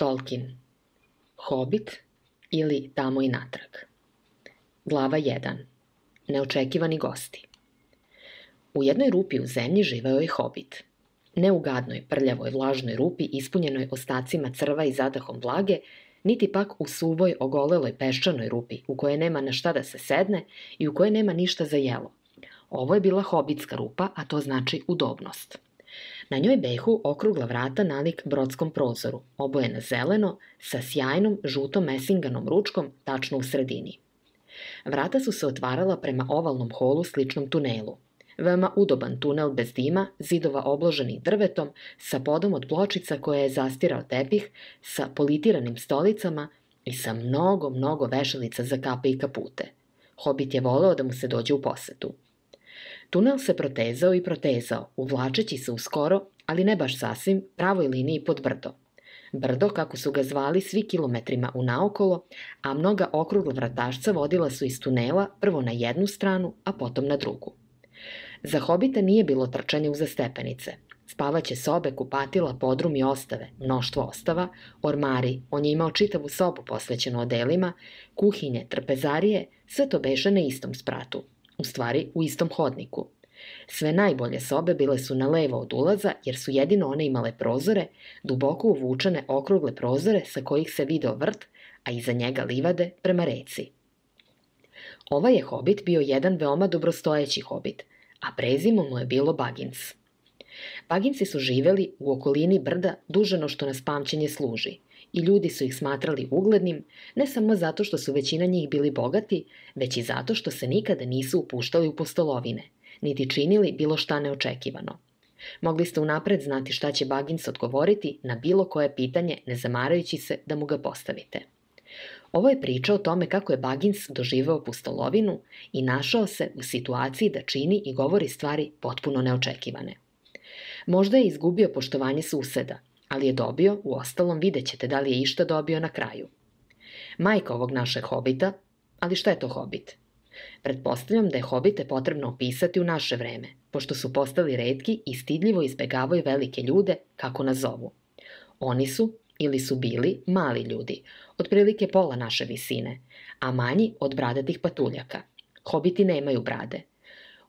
Tolkien. Hobbit ili tamoi natrag. Glava 1. Neočekivani gosti. U jednoj rupi u zemlji živeo je Hobit. Neugadnoj, prljavoj, vlažnoj rupi ispunjenoj ostacima crva i zadahom vlage, niti pak u suvoj, ogoleloj, peščanoj rupi u kojoj nema na šta da se sedne i u kojoj nema ništa za jelo. Ovo je bila hobitska rupa, a to znači udobnost. Na njoj behu okrugla vrata nalik brodskom prozoru, obojena zeleno, sa sjajnom, žutom mesinganom ručkom tačno u sredini. Vrata su se otvarala prema ovalnom holu sličnom tunelu. Veoma udoban tunel bez dima, zidova obloženih drvetom, sa podom od pločica koje je zastirao tepih, sa politiranim stolicama i sa mnogo, mnogo vešalica za kape i kapute. Hobit je voleo da mu se dođe u posetu. Tunel se protezao i protezao, uvlačeći se uskoro, ali ne baš sasvim, pravoj liniji pod brdo. Brdo, kako su ga zvali, svi kilometrima unaokolo, a mnoga okrugla vratašca vodila su iz tunela prvo na jednu stranu, a potom na drugu. Za Hobita nije bilo trčanje uza stepenice. Spavaće sobe, kupatila, podrum i ostave, mnoštvo ostava, ormari, on je imao čitavu sobu posvećenu odelima, kuhinje, trpezarije, sve to beše na istom spratu, u stvari u istom hodniku. Sve najbolje sobe bile su na levo od ulaza, jer su jedino one imale prozore, duboko uvučene okrugle prozore sa kojih se video vrt, a iza njega livade prema reci. Ovaj je Hobit bio jedan veoma dobrostojeći Hobit, a prezimo mu je bilo Baggins. Bagginsi su živeli u okolini brda duženo što nas pamćenje služi i ljudi su ih smatrali uglednim ne samo zato što su većina njih bili bogati, već i zato što se nikada nisu upuštali u pustolovine, niti činili bilo šta neočekivano. Mogli ste unapred znati šta će Baggins odgovoriti na bilo koje pitanje, ne zamarajući se da mu ga postavite. Ovo je priča o tome kako je Baggins doživeo pustolovinu i našao se u situaciji da čini i govori stvari potpuno neočekivane. Možda je izgubio poštovanje suseda, ali je dobio, u ostalom vidjet ćete da li je išta dobio na kraju. Majka ovog našeg hobita, ali šta je to hobit? Pretpostavljam da je hobite potrebno opisati u naše vreme, pošto su postali retki i stidljivo izbegavaju velike ljude, kako nas zovu. Oni su, ili su bili, mali ljudi, otprilike pola naše visine, a manji od bradatih patuljaka. Hobiti nemaju brade.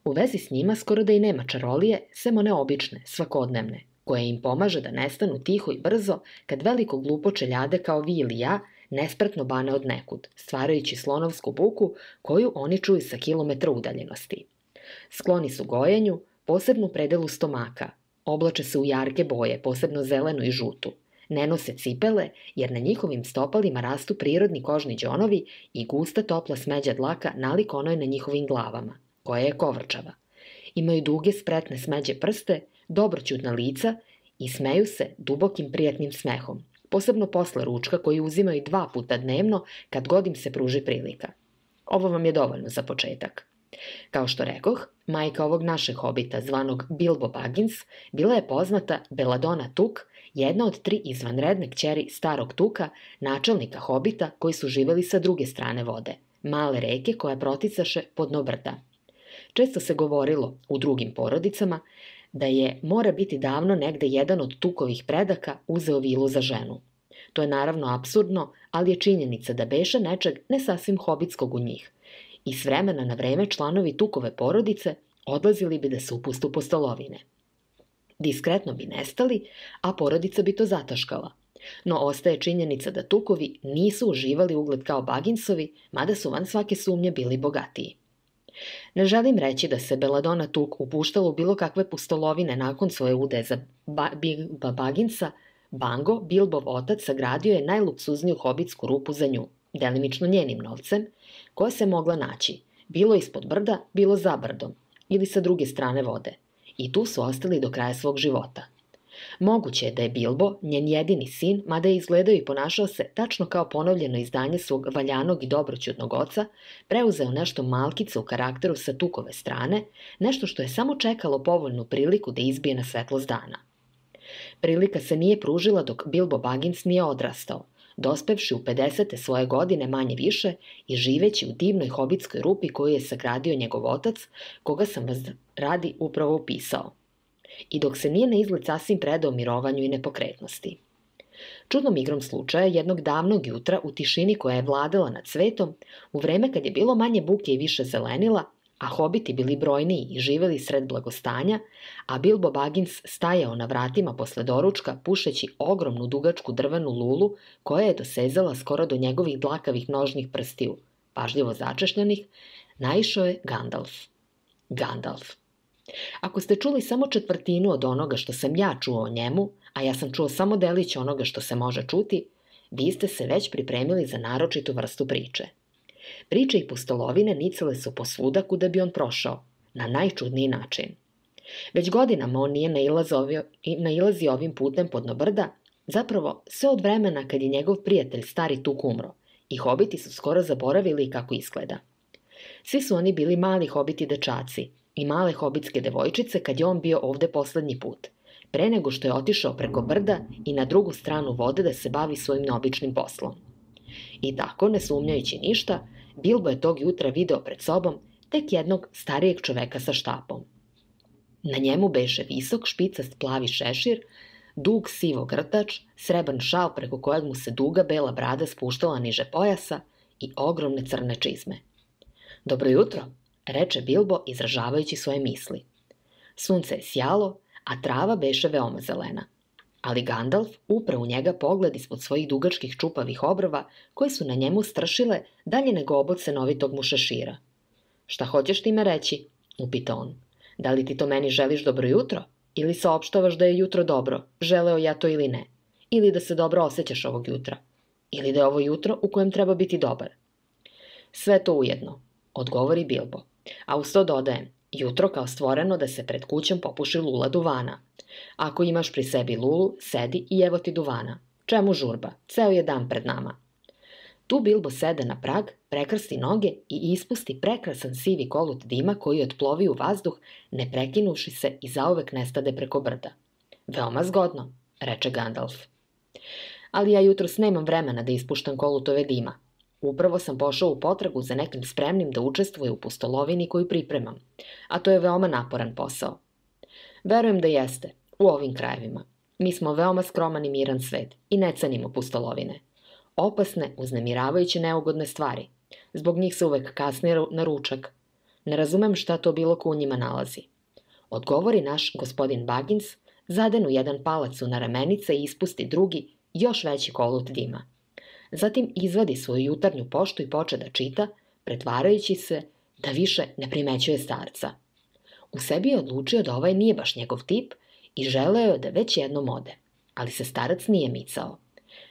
U vezi s njima skoro da i nema čarolije, sem one obične, svakodnevne, koje im pomaže da nestanu tiho i brzo kad veliko glupo čeljade kao vi ili ja nespretno bane od nekud, stvarajući slonovsku buku koju oni čuju sa kilometra udaljenosti. Skloni su gojenju, posebno u predelu stomaka, oblače se u jarke boje, posebno zelenu i žutu. Ne nose cipele, jer na njihovim stopalima rastu prirodni kožni đonovi i gusta topla smeđa dlaka nalik onoj na njihovim glavama, koja je kovrčava. Imaju duge, spretne smeđe prste, dobroćutna lica i smeju se dubokim, prijatnim smehom, posebno posle ručka koji uzimaju 2 puta dnevno kad god im se pruži prilika. Ovo vam je dovoljno za početak. Kao što rekoh, majka ovog našeg hobita, zvanog Bilbo Baggins, bila je poznata Beladona Tuk, jedna od 3 izvanredne kćeri starog Tuka, načelnika hobita koji su živeli sa druge strane vode, male reke koja proticaše po dno brda. Često se govorilo u drugim porodicama da je mora biti davno negde jedan od Tukovih predaka uzeo vilu za ženu. To je naravno apsurdno, ali je činjenica da beše nečeg ne sasvim hobitskog u njih. I s vremena na vreme članovi Tukove porodice odlazili bi da se upuste u pustolovine. Diskretno bi nestali, a porodica bi to zataškala. No ostaje činjenica da Tukovi nisu uživali ugled kao Bagginsovi, mada su van svake sumnje bili bogatiji. Ne želim reći da se Beladona Tuk upuštala u bilo kakve pustolovine nakon svoje udaje za Bilba Bagginsa. Bango, Bilbov otac, sagradio je najluksuzniju hobitsku rupu za nju, delimično njenim novcem, koja se mogla naći, bilo ispod brda, bilo za brdom, ili sa druge strane vode. I tu su ostali do kraja svog života. Moguće je da je Bilbo, njen jedini sin, mada je izgledao i ponašao se tačno kao ponovljeno izdanje svog valjanog i dobroćudnog oca, preuzeo nešto malkice u karakteru sa Tukove strane, nešto što je samo čekalo povoljnu priliku da izbije na svetlost dana. Prilika se nije pružila dok Bilbo Baggins nije odrastao, dospevši u 50. svoje godine manje više i živeći u divnoj hobitskoj rupi koju je sagradio njegov otac, koga sam vas radi upravo upisao, i dok se nije na izgled sasvim predao mirovanju i nepokretnosti. Čudnom igrom slučaja, jednog davnog jutra, u tišini koja je vladala nad svetom, u vreme kad je bilo manje buke i više zelenila, a hobiti bili brojniji i živeli sred blagostanja, a Bilbo Baggins stajao na vratima posle doručka pušeći ogromnu dugačku drvenu lulu koja je dosezala skoro do njegovih dlakavih nožnih prstiju, pažljivo začešljanih, naišao je Gandalf. Gandalf. Ako ste čuli samo četvrtinu od onoga što sam ja čuo o njemu, a ja sam čuo samo delić onoga što se može čuti, vi ste se već pripremili za naročitu vrstu priče. Priče i pustolovine nicale su posvuda kuda bi on prošao, na najčudniji način. Već godinama on nije nailazio ovim putem podno brda, zapravo sve od vremena kad je njegov prijatelj stari Tuk umro i hobiti su skoro zaboravili kako izgleda. Svi su oni bili mali hobiti dečaci i male hobitske devojčice kad je on bio ovde poslednji put, pre nego što je otišao preko brda i na drugu stranu vode da se bavi svojim neobičnim poslom. I tako, ne sumnjajući ništa, Bilbo je tog jutra video pred sobom tek jednog starijeg čoveka sa štapom. Na njemu beše visok špicast plavi šešir, dug sivo grtač, srebrn šal preko kojeg mu se duga bela brada spuštala niže pojasa i ogromne crne čizme. "Dobro jutro," reče Bilbo izražavajući svoje misli. Sunce je sjalo, a trava beše veoma zelena. Ali Gandalf upre u njega pogled ispod svojih dugačkih čupavih obrva koje su na njemu stršile dalje nego obod senovitog mu šešira. "Šta hoćeš ti me reći?" upita on. "Da li ti to meni želiš dobro jutro? Ili saopštavaš da je jutro dobro, želeo ja to ili ne? Ili da se dobro osjećaš ovog jutra? Ili da je ovo jutro u kojem treba biti dobar?" "Sve to ujedno," odgovori Bilbo. "A uz to dodajem, jutro kao stvoreno da se pred kućom popuši lula duvana. Ako imaš pri sebi lulu, sedi i evo ti duvana. Čemu žurba? Ceo je dan pred nama." Tu Bilbo sede na prag, prekrsti noge i ispusti prekrasan sivi kolut dima koji otplovi u vazduh, ne prekinuši se i zauvek nestade preko brda. "Veoma zgodno," reče Gandalf. "Ali ja jutros nemam vremena da ispuštam kolutove dima. Upravo sam pošao u potragu za nekim spremnim da učestvuje u pustolovini koju pripremam, a to je veoma naporan posao." "Verujem da jeste, u ovim krajevima. Mi smo veoma skroman i miran svet i ne cenimo pustolovine. Opasne, uznemiravajuće, neugodne stvari. Zbog njih se uvek kasni na ručak. Ne razumem šta to bilo ko u njima nalazi." Odgovori naš gospodin Baggins, zadenu jedan palac na ramenice i ispusti drugi, još veći kolut dima. Zatim izvadi svoju jutarnju poštu i poče da čita, pretvarajući se da više ne primećuje starca. U sebi je odlučio da ovaj nije baš njegov tip i želeo je da već jednom ode, ali se starac nije micao.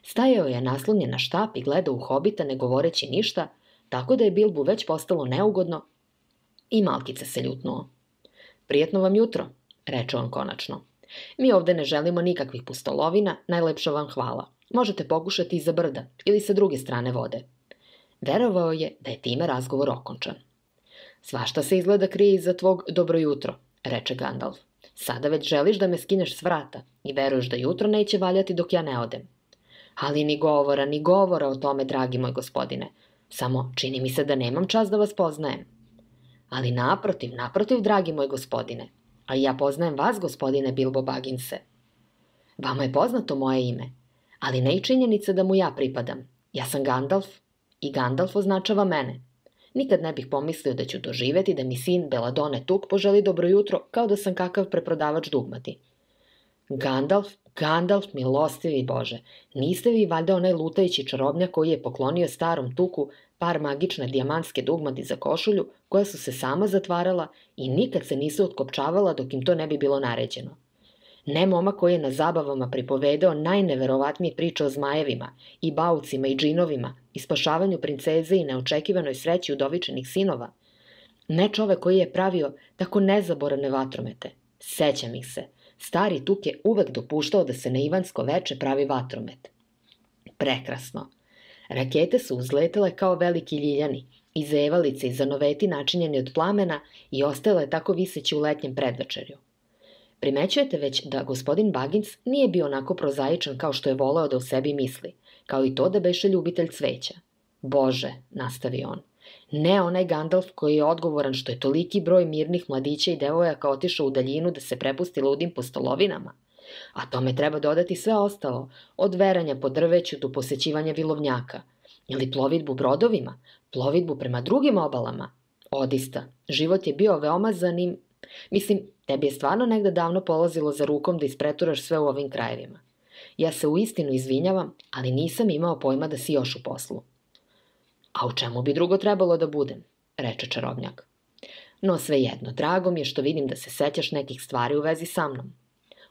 Stajao je naslonjen na štap i gledao u hobita ne govoreći ništa, tako da je Bilbu već postalo neugodno i malkice se ljutnuo. "Prijetno vam jutro," reče on konačno. "Mi ovde ne želimo nikakvih pustolovina, najlepša vam hvala. Možete pokušati iza brda ili sa druge strane vode." Verovao je da je time razgovor okončan. "Svašta se izgleda krije iza tvog dobro jutro," reče Gandalf. "Sada već želiš da me skineš s vrata i veruješ da jutro neće valjati dok ja ne odem." "Ali ni govora o tome, dragi moj gospodine. Samo čini mi se da nemam čast da vas poznajem." "Ali naprotiv, dragi moj gospodine. A ja poznajem vas, gospodine Bilbo Bagginse. Vama je poznato moje ime, ali ne i činjenica da mu ja pripadam. Ja sam Gandalf i Gandalf označava mene. Nikad ne bih pomislio da ću doživeti da mi sin Beladone Tuk poželi dobro jutro kao da sam kakav preprodavač dugmati." Gandalf, milostivi Bože, niste vi valjda onaj lutajući čarobnjak koji je poklonio starom Tuku par magične dijamantske dugmati za košulju koja su se sama zatvarala i nikad se nisu otkopčavala dok im to ne bi bilo naređeno? Ne momak koji je na zabavama pripovedao najneverovatnije priče o zmajevima i baucima i džinovima i spašavanju princeze i neočekivanoj sreći udovičenih sinova. Ne čovek koji je pravio tako nezaboravne vatromete. Sećam ih se. Stari Tuk je uvek dopuštao da se na ivansko veče pravi vatromet. Prekrasno. Rakete su uzletele kao veliki ljiljani, i zevalice i zanoveti načinjeni od plamena i ostale tako viseći u letnjem predvečerju. Primećujete već da gospodin Baggins nije bio onako prozaičan kao što je voleo da u sebi misli, kao i to da beše ljubitelj cveća. "Bože," nastavi on, "ne onaj Gandalf koji je odgovoran što je toliki broj mirnih mladića i devojaka otišao u daljinu da se prepusti ludim pustolovina, a tome treba dodati sve ostalo, od veranja po drveću do posećivanja vilovnjaka, ili plovidbu brodovima, plovidbu prema drugim obalama. Odista, život je bio veoma zanim... Mislim, tebi je stvarno negde davno polazilo za rukom da ispreturaš sve u ovim krajevima. Ja se uistinu izvinjavam, ali nisam imao pojma da si još u poslu. A u čemu bi drugo trebalo da budem, reče čarobnjak. No svejedno, drago mi je što vidim da se sećaš nekih stvari u vezi sa mnom.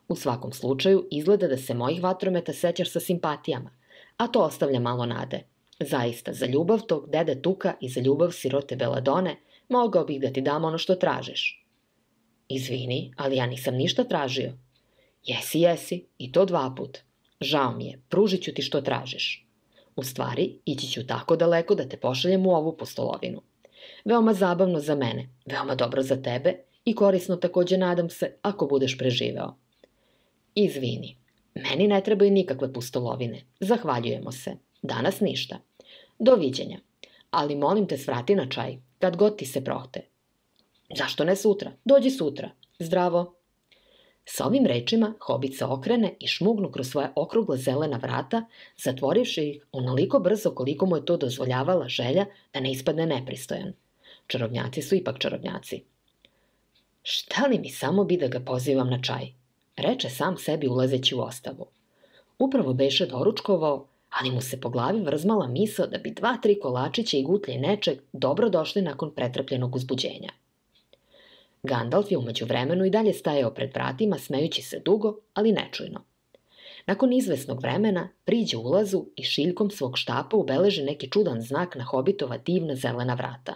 U svakom slučaju, izgleda da se mojih vatrometa sećaš sa simpatijama, a to ostavlja malo nade. Zaista, za ljubav tog dede Tuka i za ljubav sirote Beladone, mogao bih da ti dam ono što tražiš. Izvini, ali ja nisam ništa tražio. Jesi, jesi, i to 2 put. Žao mi je, pružit ću ti što tražiš. U stvari, ići ću tako daleko da te pošaljem u ovu pustolovinu. Veoma zabavno za mene, veoma dobro za tebe i korisno takođe, nadam se, ako budeš preživeo. Izvini, meni ne trebaju nikakve pustolovine. Zahvaljujemo se. Danas ništa. Doviđenja. Ali molim te, svrati na čaj, kad god ti se prohte. Zašto ne sutra? Dođi sutra. Zdravo. Sa ovim rečima Hobit se okrene i šmugnu kroz svoje okrugla zelena vrata, zatvorivši ih onoliko brzo koliko mu je to dozvoljavala želja da ne ispadne nepristojan. Čarobnjaci su ipak čarobnjaci. Šta li mi samo bi da ga pozivam na čaj? Reče sam sebi ulazeći u ostavu. Upravo beše doručkovao, ali mu se po glavi vrzmala misao da bi 2-3 kolačića i gutlje nečeg dobro došli nakon pretrpljenog uzbuđenja. Gandalf je umeđu vremenu i dalje stajao pred vratima, smejući se dugo, ali nečujno. Nakon izvesnog vremena priđe ulazu i šiljkom svog štapa ubeleži neki čudan znak na Hobitova divna zelena vrata.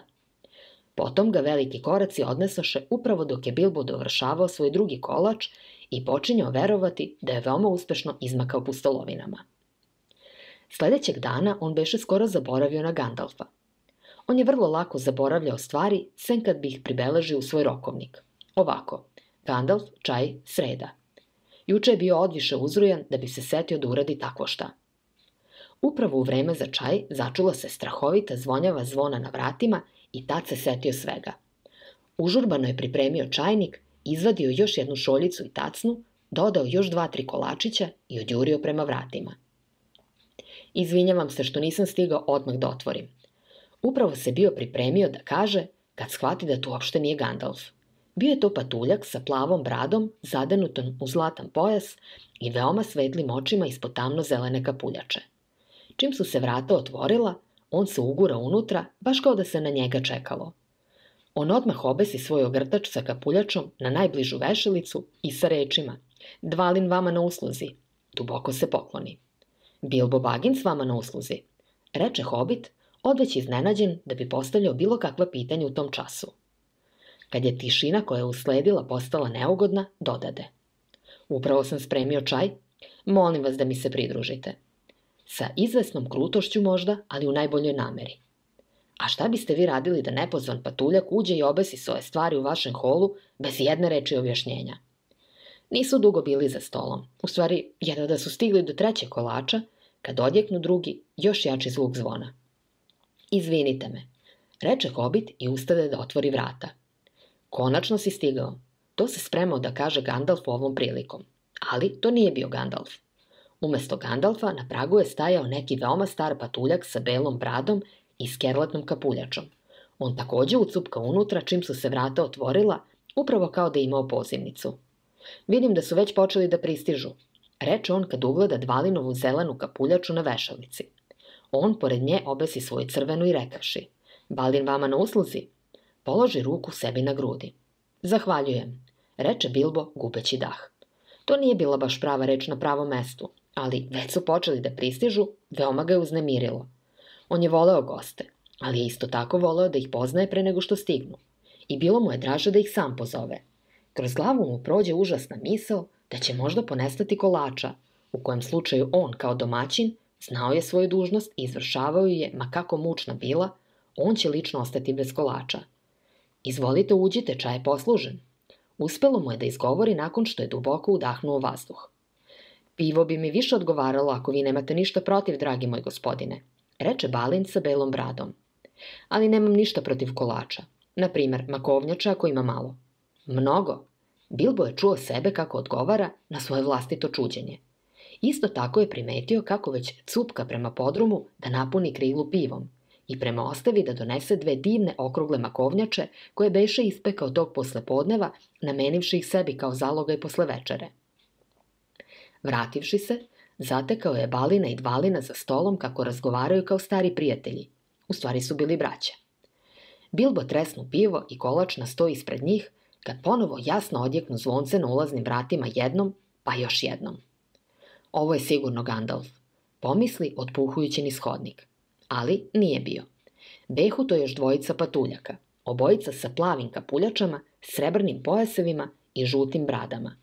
Potom ga veliki koraci odnesoše upravo dok je Bilbo dovršavao svoj drugi kolač i počinjao verovati da je veoma uspešno izmakao pustolovinama. Sledećeg dana on beše skoro zaboravio na Gandalfa. On je vrlo lako zaboravljao stvari, sem kad bi ih pribeležio u svoj rokovnik. Ovako, Gandalf, čaj, sreda. Juče je bio odviše uzrujan da bi se setio da uradi tako šta. Upravo u vreme za čaj začula se strahovita zvonjava zvona na vratima i tad se setio svega. Užurbano je pripremio čajnik, izvadio još jednu šoljicu i tacnu, dodao još 2-3 kolačića i odjurio prema vratima. Izvinjavam se što nisam stigao odmah da otvorim. Upravo se bio pripremio da kaže kad shvati da tu uopšte nije Gandalf. Bio je to patuljak sa plavom bradom, zadenutom u zlatan pojas i veoma svetlim očima ispod tamno-zelene kapuljače. Čim su se vrata otvorila, on se ugura unutra, baš kao da se na njega čekalo. On odmah obesi svoj ogrtač sa kapuljačom na najbližu vešalicu i sa rečima „Dvalin vama na usluzi“, duboko se pokloni. „Bilbo Baggins vama na usluzi“, reče Hobit, odveć iznenađen da bi postavljao bilo kakva pitanja u tom času. Kad je tišina koja je usledila postala neugodna, dodade. Upravo sam spremio čaj, molim vas da mi se pridružite. Sa izvesnom krutošću možda, ali u najboljoj nameri. A šta biste vi radili da nepozvan patuljak uđe i obesi svoje stvari u vašem holu bez jedne reči objašnjenja? Nisu dugo bili za stolom, u stvari jedva da su stigli do 3. kolača, kad odjeknu drugi, još jači zvuk zvona. Izvinite me, reče Hobit i ustade da otvori vrata. Konačno si stigao. To se spremao da kaže Gandalf ovom prilikom. Ali to nije bio Gandalf. Umesto Gandalfa na pragu je stajao neki veoma star patuljak sa belom bradom i skerlatnom kapuljačom. On takođe ucupka unutra čim su se vrata otvorila, upravo kao da je imao pozivnicu. Vidim da su već počeli da pristižu, reče on kad ugleda Dvalinovu zelenu kapuljaču na vešalici. On pored nje obesi svoju crvenu i rekaši „Balin vama na usluzi“, položi ruku sebi na grudi. „Zahvaljujem“, reče Bilbo gubeći dah. To nije bila baš prava reč na pravom mestu, ali već su počeli da pristižu, veoma ga je uznemirilo. On je voleo goste, ali je isto tako voleo da ih poznaje pre nego što stignu. I bilo mu je draže da ih sam pozove. Kroz glavu mu prođe užasna misao da će možda ponestati kolača, u kojem slučaju on kao domaćin znao je svoju dužnost i izvršavao ju je, ma kako mučna bila, on će lično ostati bez kolača. Izvolite, uđite, čaj je poslužen. Uspelo mu je da izgovori nakon što je duboko udahnuo vazduh. Pivo bi mi više odgovaralo ako vi nemate ništa protiv, dragi moj gospodine, reče Balin sa belom bradom. Ali nemam ništa protiv kolača. Naprimer, makovnjača ako ima malo. Mnogo. Bilbo je čuo sebe kako odgovara na svoje vlastito čuđenje. Isto tako je primetio kako već cupka prema podrumu da napuni kriglu pivom i prema ostavi da donese dve divne okrugle makovnjače koje beše ispekao tog poslepodneva, namenivši ih sebi kao zalogaj posle večere. Vrativši se, zatekao je Balina i Dvalina za stolom kako razgovaraju kao stari prijatelji. U stvari su bili braća. Bilbo tresnu pivo i kolač na sto ispred njih, kad ponovo jasno odjeknu zvonce na ulaznim vratima jednom, pa još jednom. Ovo je sigurno Gandalf, pomisli otpuhujući nishodnik. Ali nije bio. Behu to još dvojica patuljaka, obojica sa plavim kapuljačama, srebrnim pojasevima i žutim bradama.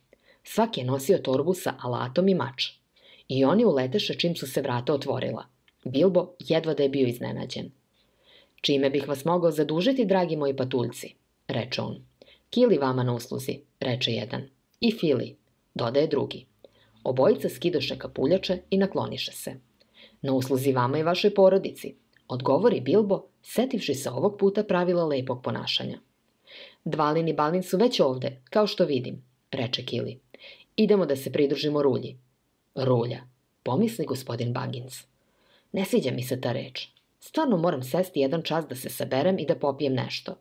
Svaki je nosio torbu sa alatom i mač. I oni uleteše čim su se vrata otvorila. Bilbo jedva da je bio iznenađen. Čime bih vas mogao zadužiti, dragi moji patuljci, reče on. Kili vama na usluzi, reče jedan. I Fili, dodaje drugi. Obojica skidoše kapuljače i nakloniše se. Na usluzi vama i vašoj porodici, odgovori Bilbo, setivši se ovog puta pravila lepog ponašanja. Dvalin i Balin su već ovde, kao što vidim, reče Kili. Idemo da se pridružimo rulji. Rulja, pomisli gospodin Baggins. Ne sviđa mi se ta reč. Stvarno moram sesti jedan čas da se saberem i da popijem nešto.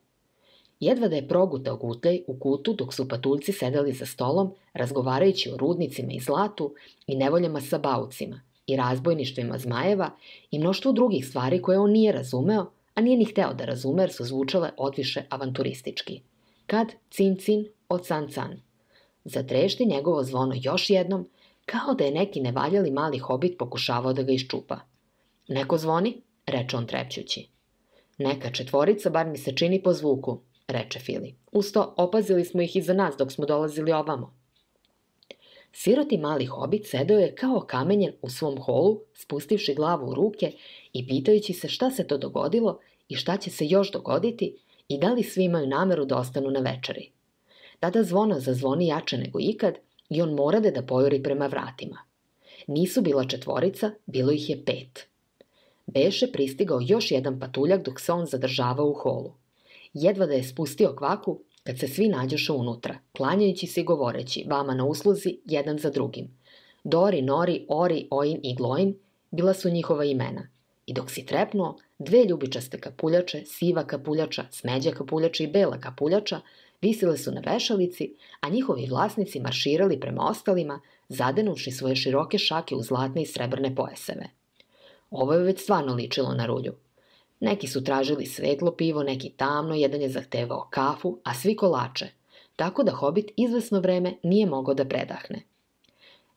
Jedva da je progutao gutljaj u kutu dok su patuljci sedeli za stolom, razgovarajući o rudnicima i zlatu i nevoljama sa baucima i razbojništvima zmajeva i mnoštvo drugih stvari koje on nije razumeo, a nije ni hteo da razume jer su zvučale odviše avanturistički. Kad cin cin od can can. Zatrešti njegovo zvono još jednom, kao da je neki nevaljali mali hobit pokušavao da ga iščupa. Neko zvoni, reče on trepćući. Neka četvorica, bar mi se čini po zvuku, reče Fili. Usto, opazili smo ih iza nas dok smo dolazili ovamo. Siroti mali hobit sedeo je kao okamenjen u svom holu, spustivši glavu u ruke i pitajući se šta se to dogodilo i šta će se još dogoditi i da li svi imaju nameru da ostanu na večeri. Tada zvono zazvoni jače nego ikad i on morade da pojuri prema vratima. Nisu bila četvorica, bilo ih je 5. Beše pristigao još jedan patuljak dok se on zadržavao u holu. Jedva da je spustio kvaku, kad se svi nađoše unutra, klanjajući se i govoreći, vama na usluzi, jedan za drugim. Dori, Nori, Ori, Oin i Gloin bila su njihova imena. I dok si trepnuo, dve ljubičaste kapuljače, siva kapuljača, smeđa kapuljača i bela kapuljača, visile su na vešalici, a njihovi vlasnici marširali prema ostalima, zadenuši svoje široke šake u zlatne i srebrne pojaseve. Ovo je već stvarno ličilo na rulju. Neki su tražili svetlo pivo, neki tamno, jedan je zahtevao kafu, a svi kolače, tako da Hobit izvesno vreme nije mogao da predahne.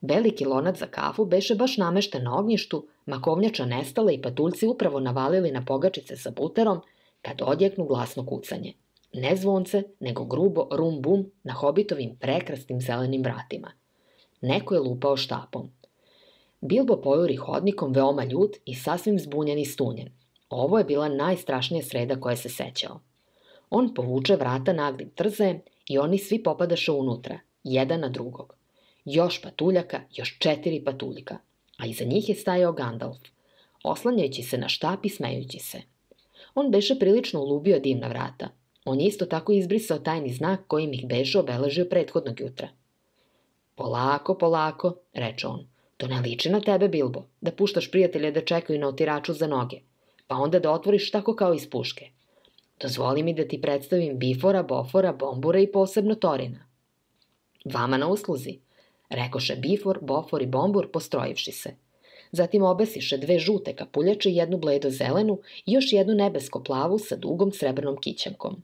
Veliki lonac za kafu beše baš namešten na ognjištu, makovnjača nestala i patuljci upravo navalili na pogačice sa buterom, kad odjeknu glasno kucanje. Ne zvonce, nego grubo rum-bum na Hobitovim prekrasnim zelenim vratima. Neko je lupao štapom. Bilbo pojuri hodnikom veoma ljut i sasvim zbunjen i stunjen. Ovo je bila najstrašnija sreda koja se sećao. On povuče vrata naglim trzajem i oni svi popadaše unutra, jedan na drugog. Još patuljaka, još 4 patuljka, a iza njih je stajao Gandalf, oslanjajući se na štap i smejući se. On beše prilično ulubio dimna vrata. On je isto tako izbrisao tajni znak kojim ih beše obeležio prethodnog jutra. Polako, polako, reče on. To ne liči na tebe, Bilbo, da puštaš prijatelje da čekaju na otiraču za noge, pa onda da otvoriš tako kao iz puške. Dozvoli mi da ti predstavim Bifora, Bofora, Bombura i posebno Torina. Vama na usluzi, rekoše Bifor, Bofor i Bombur postrojivši se. Zatim obesiše dve žute kapuljače i jednu bledo-zelenu i još jednu nebesko-plavu sa dugom srebrnom kićankom.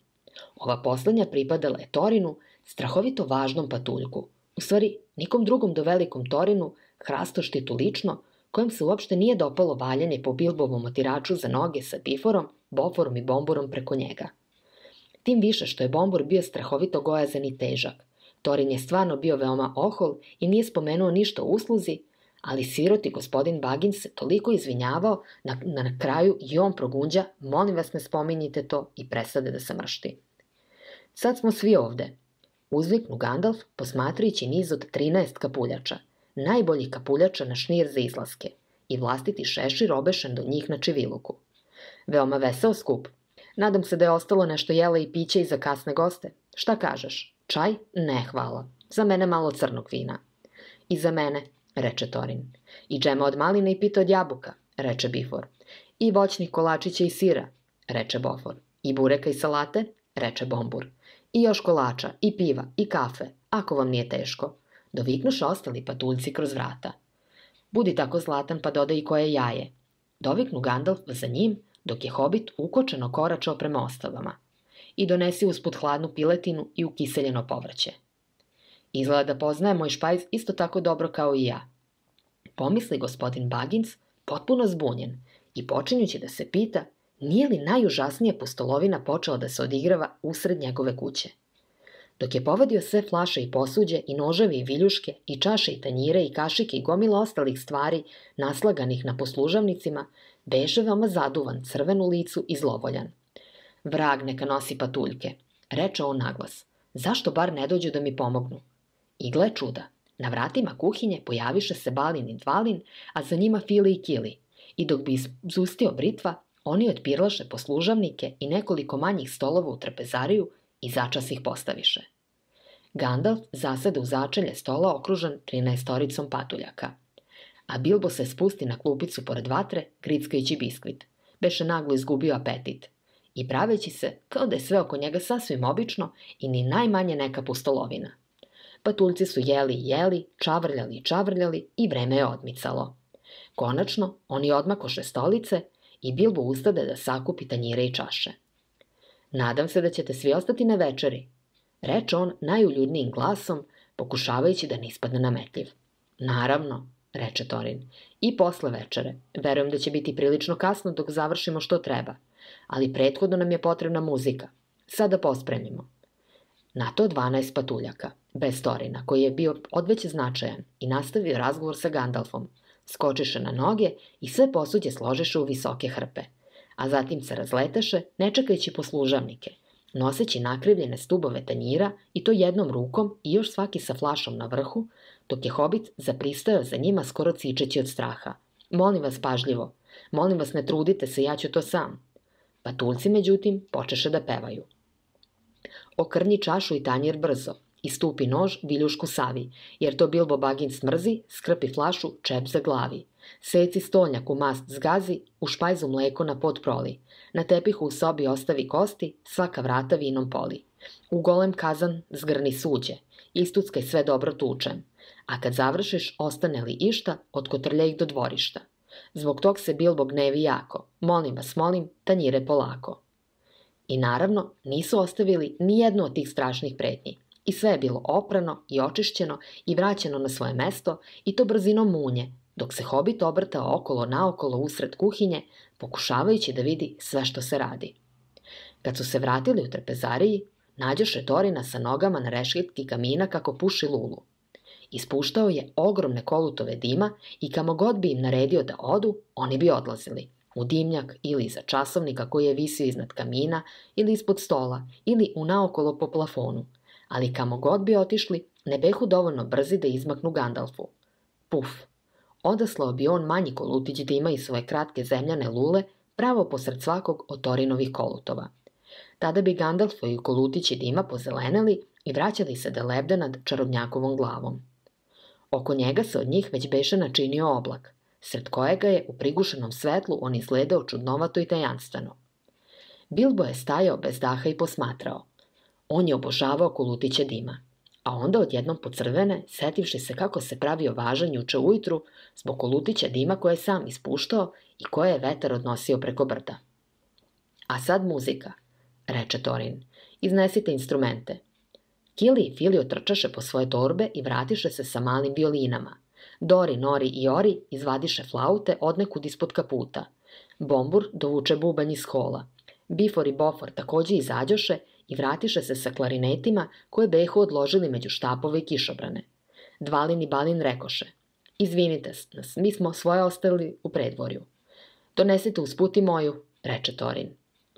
Ova poslednja pripadala je Torinu, strahovito važnom patuljku. U stvari, nikom drugom do velikom Torinu, hrastoštitu lično, kojem se uopšte nije dopalo valjanje po Bilbovom otiraču za noge sa Biforom, Boforom i Bomburom preko njega. Tim više što je Bombur bio strahovito gojazan i težak. Torin je stvarno bio veoma ohol i nije spomenuo ništa o usluzi, ali siroti gospodin Baggins se toliko izvinjavao na kraju i on progunđa, molim vas ne spominjite to i prestade da se mršti. Sad smo svi ovde, uzviknu Gandalf posmatrajući niz od 13 kapuljača, najboljih kapuljača na šnir za izlaske i vlastiti šešir obešen do njih na čiviluku. Veoma veseo skup. Nadam se da je ostalo nešto jela i piće i za kasne goste. Šta kažeš? Čaj? Ne, hvala. Za mene malo crnog vina. I za mene, reče Torin. I džema od maline i pita od jabuka, reče Bifur. I voćnih kolačića i sira, reče Bofur. I bureka i salate, reče Bombur. I još kolača, i piva, i kafe, ako vam nije teško. Doviknuše ostali patuljci kroz vrata. Budi tako zlatan pa dodaj i koje jaje. Doviknu Gandalf za njim, dok je Hobit ukočeno koračao prema ostavama. I donesi usput hladnu piletinu i ukiseljeno povrće. Izgleda da poznaje moj špajz isto tako dobro kao i ja. Pomisli gospodin Baggins, potpuno zbunjen, i počinjući da se pita nije li najužasnije pustolovina počela da se odigrava usred njegove kuće. Dok je povadio sve flaše i posuđe, i noževe i viljuške, i čaše i tanjire, i kašike i gomila ostalih stvari, naslaganih na poslužavnicima, beže veoma zaduvan, crven u licu i zlovoljan. Vrag neka nosi patuljke, reče on naglas. Zašto bar ne dođu da mi pomognu? I gle čuda, na vratima kuhinje pojaviše se Balin i Dvalin, a za njima Fili i Kili. I dok bi izustio britva, oni otpirlaše poslužavnike i nekoliko manjih stolova u trpezariju i začas ih postaviše. Gandalf zasede u začelje stola okružan 13-oricom patuljaka. A Bilbo se spusti na klupicu pored vatre, grickajući biskvit. Beše naglo izgubio apetit. I praveći se kao da je sve oko njega sasvim obično i ni najmanje neka pustolovina. Patuljci su jeli i jeli, čavrljali i čavrljali i vreme je odmicalo. Konačno, oni odmakoše stolice i Bilbo ustade da sakupi tanjire i čaše. Nadam se da ćete svi ostati na večeri, reče on najuljudnijim glasom, pokušavajući da ne ispadne nametljiv. Naravno, reče Torin, i posle večere. Verujem da će biti prilično kasno dok završimo što treba, ali prethodno nam je potrebna muzika. Sada pospremimo. Na to 12 patuljaka, bez Torina, koji je bio odveć značajan i nastavio razgovor sa Gandalfom, skočiše na noge i sve posuđe složiše u visoke hrpe, a zatim se razleteše, ne čekajući poslužavnike, noseći nakrivljene stubove tanjira i to jednom rukom i još svaki sa flašom na vrhu, dok je Hobit zapristajao za njima skoro cičeći od straha. Molim vas pažljivo, molim vas ne trudite se, ja ću to sam. Patuljci, međutim, počeše da pevaju. Okrnji čašu i tanjir brzo, istupi nož, viljušku savi, jer to Bilbo Baggins mrzi, skrpi flašu, čep za glavi. Seci stolnjak u mast zgazi, u špajzu mleko na pod proli. Na tepihu u sobi ostavi kosti, svaka vrata vinom poli. U golem kazan zgrni suđe, istuckaj sve dobro tučem. A kad završiš, ostane li išta, otkotrlja ih do dvorišta. Zbog tog se Bilbo gnevi jako. Molim vas, molim, tanjire polako. I naravno, nisu ostavili ni jednu od tih strašnih pretnji. I sve je bilo oprano i očišćeno i vraćeno na svoje mesto, i to brzinom munje, dok se Hobit obrtao okolo naokolo usred kuhinje, pokušavajući da vidi sve što se radi. Kad su se vratili u trpezariji, nađoše Torina sa nogama na rešetki kamina kako puši lulu. Ispuštao je ogromne kolutove dima i kamo god bi im naredio da odu, oni bi odlazili. U dimnjak ili iza časovnika koji je visio iznad kamina, ili ispod stola, ili unaokolo po plafonu. Ali kamo god bi otišli, ne behu dovoljno brzi da izmaknu Gandalfu. Puf! Odaslao bi on manji kolutić dima iz svoje kratke zemljane lule pravo posred svakog od Torinovih kolutova. Tada bi Gandalfovi kolutići dima pozeleneli i vraćali se da lebde nad čarobnjakovom glavom. Oko njega se od njih već beše načinio oblak, sred kojega je u prigušenom svetlu on izgledao čudnovato i tajanstveno. Bilbo je stajao bez daha i posmatrao. On je obožavao kolutiće dima, a onda odjednom pocrvene, setivši se kako se pravio važan juče ujutru zbog kolutića dima koje je sam ispuštao i koje je vetar odnosio preko brda. A sad muzika, reče Torin. Iznesite instrumente. Kili i Fili otrčaše po svoje torbe i vratiše se sa malim violinama. Dori, Nori i Ori izvadiše flaute odnekud ispod kaputa. Bombur dovuče bubanj iz hola. Bifur i Bofur takođe izađoše i vratiše se sa klarinetima koje behu odložili među štapove i kišobrane. Dvalin i Balin rekoše: Izvinite nas, mi smo svoje ostavili u predvorju. Donesite usput i moju, reče Torin.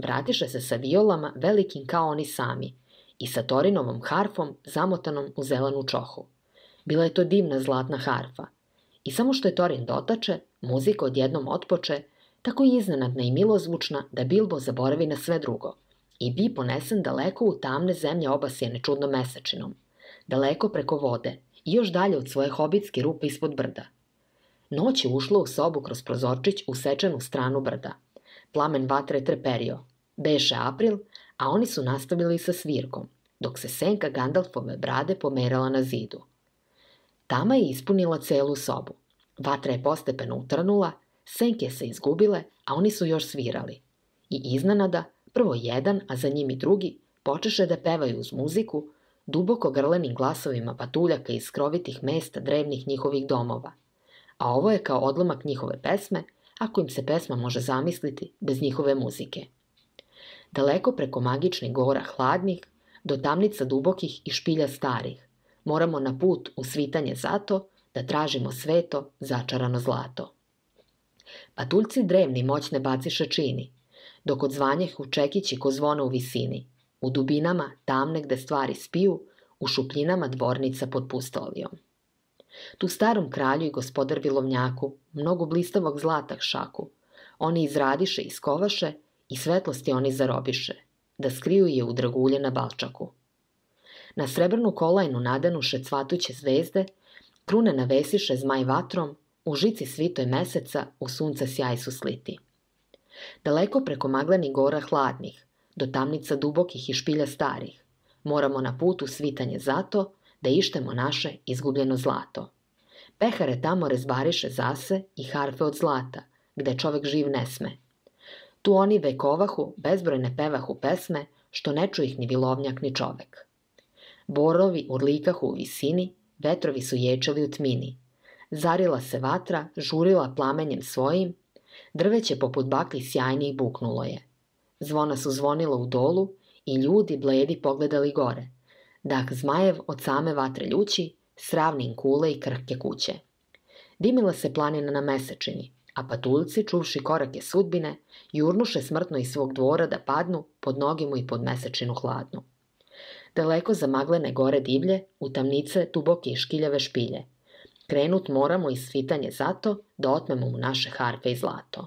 Vratiše se sa violama velikim kao oni sami i sa Torinovom harfom zamotanom u zelenu čohu. Bila je to divna zlatna harfa. I samo što je Torin dotače, muzika odjednom otpoče, tako iznenadna i milozvučna da Bilbo zaboravi na sve drugo. i bi ponesen daleko u tamne zemlje obasjene čudnom mesečinom, daleko preko vode i još dalje od svoje hobitske rupe ispod brda. Noć je ušla u sobu kroz prozorčić usečen u stranu brda. Plamen vatre je treperio. Beše april, a oni su nastavili sa svirkom, dok se senka Gandalfove brade pomerala na zidu. Tama je ispunila celu sobu. Vatra je postepeno utrnula, senke se izgubile, a oni su još svirali. I iznenada, prvo jedan, a za njim i drugi, počeše da pevaju uz muziku, duboko grlenim glasovima patuljaka iz skrovitih mesta drevnih njihovih domova. A ovo je kao odlomak njihove pesme, ako im se pesma može zamisliti bez njihove muzike. Daleko preko magičnih gora hladnih, do tamnica dubokih i špilja starih, moramo na put u svitanje zato da tražimo sveto začarano zlato. Patuljci drevni moćne baciše čini, dok odzvanjeh u čekići ko zvona u visini, u dubinama tamne gde stvari spiju, u šupljinama dvornica pod pustolijom. Tu starom kralju i gospodar vilovnjaku, mnogo blistavog zlata šaku, oni izradiše i skovaše i svetlosti oni zarobiše, da skriju je u dragulje na balčaku. Na srebrnu kolajnu nadenuše cvatuće zvezde, krune navesiše zmaj vatrom, u žici svitoj meseca u sunca sjaj su sliti. Daleko preko maglenih gora hladnih, do tamnica dubokih i špilja starih, moramo na putu svitanje zato da ištemo naše izgubljeno zlato. Pehare tamo rezbariše zase i harfe od zlata, gde čovek živ ne sme. Tu oni vekovahu, bezbrojne pevahu pesme, što ne ču ih ni vilovnjak ni čovek. Borovi urlikahu u visini, vetrovi su ječeli u tmini. Zarila se vatra, žurila plamenjem svojim, drveće poput bakli sjajnih buknulo je. Zvona su zvonila u dolu i ljudi bledi pogledali gore. Dah zmajev od same vatre ljući, s ravnim kule i krhke kuće. Dimila se planina na mesečini, a patuljci, čuvši korake sudbine, jurnuše smrtno iz svog dvora da padnu pod nogimu i pod mesečinu hladnu. Daleko za maglene gore divlje, u tamnice duboke i škiljave špilje. Krenut moramo iz svitanje zato da otmemo mu naše harfe i zlato.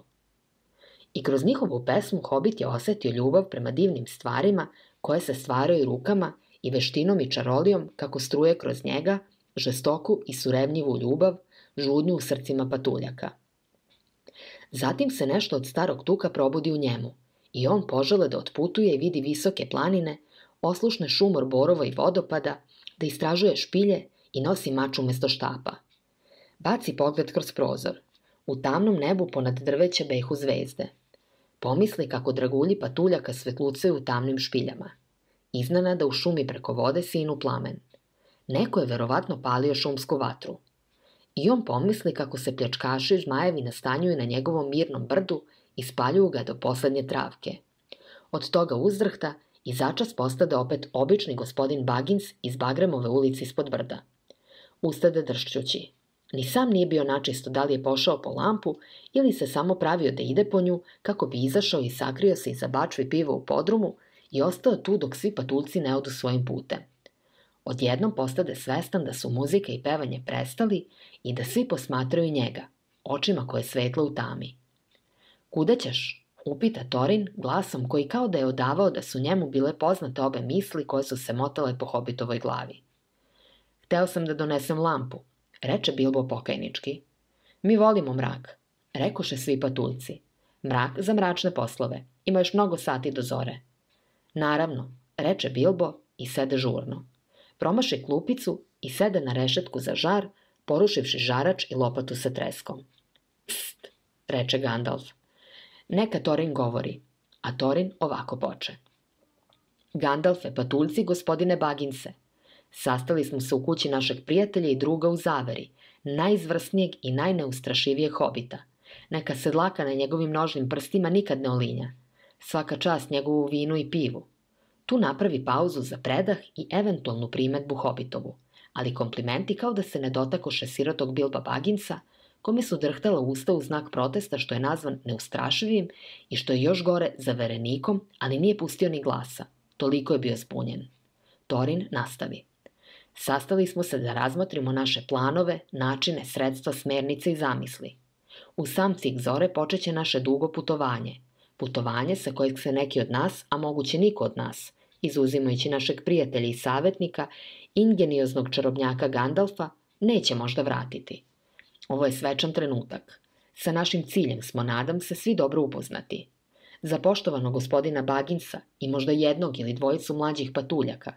I kroz njihovu pesmu Hobit je osetio ljubav prema divnim stvarima koje se stvaraju rukama i veštinom i čarolijom kako struje kroz njega žestoku i surevnjivu ljubav, žudnju u srcima patuljaka. Zatim se nešto od starog tuka probudi u njemu i on požele da otputuje i vidi visoke planine, oslušne šumor borova i vodopada, da istražuje špilje i nosi mač umesto štapa. Baci pogled kroz prozor. U tamnom nebu ponad drveće behu zvezde. Pomisli kako dragulji patuljaka svetlucaju u tamnim špiljama. Iznenada u šumi preko vode sinu plamen. Neko je verovatno palio šumsku vatru. I on pomisli kako se pljačkaši žmajevi nastanjuju na njegovom mirnom brdu i spaljuju ga do poslednje travke. Od toga uzvrhta i začas postade opet obični gospodin Baggins iz Bagremove ulici ispod brda. Ustade dršćući. Ni sam nije bio načisto da li je pošao po lampu ili se samo pravio da ide po nju kako bi izašao i sakrio se iza bačvi piva u podrumu i ostao tu dok svi patuljci ne odu svojim putem. Odjednom postade svestan da su muzika i pevanje prestali i da svi posmatraju njega, očima koje svetlo u tami. "Kuda ćeš?" upita Torin glasom koji kao da je odavao da su njemu bile poznate obe misli koje su se motale po Hobitovoj glavi. "Hteo sam da donesem lampu," reče Bilbo pokajnički. "Mi volimo mrak," rekoše svi patuljci. "Mrak za mračne poslove. Ima još mnogo sati do zore." "Naravno," reče Bilbo i sede žurno. Promaši klupicu i sede na rešetku za žar, porušivši žarač i lopatu sa treskom. "Pst," reče Gandalf. "Neka Torin govori," a Torin ovako poče. "Gandalfe, patuljci, gospodine Bagginse, sastali smo se u kući našeg prijatelja i druga u zaveri, najizvrsnijeg i najneustrašivijeg hobita. Neka se dlaka na njegovim nožnim prstima nikad ne olinja. Svaka čast njegovu vinu i pivu." Tu napravi pauzu za predah i eventualnu primetbu Hobitovu, ali komplimenti kao da se ne dotakoše sirotog Bilba Bagginsa, kome su drhtala usta u znak protesta što je nazvan neustrašivim i što je još gore zaverenikom, ali nije pustio ni glasa. Toliko je bio zbunjen. Torin nastavi. "Sastali smo se da razmotrimo naše planove, načine, sredstva, smernice i zamisli. U sam cik zore počeće naše dugo putovanje. putovanje sa kojeg se neki od nas, a moguće niko od nas, izuzimajući našeg prijatelja i savjetnika, ingenioznog čarobnjaka Gandalfa, neće možda vratiti. Ovo je svečan trenutak. Sa našim ciljem smo, nadam se, svi dobro upoznati. Za poštovanog gospodina Bagginsa i možda jednog ili dvojicu mlađih patuljaka,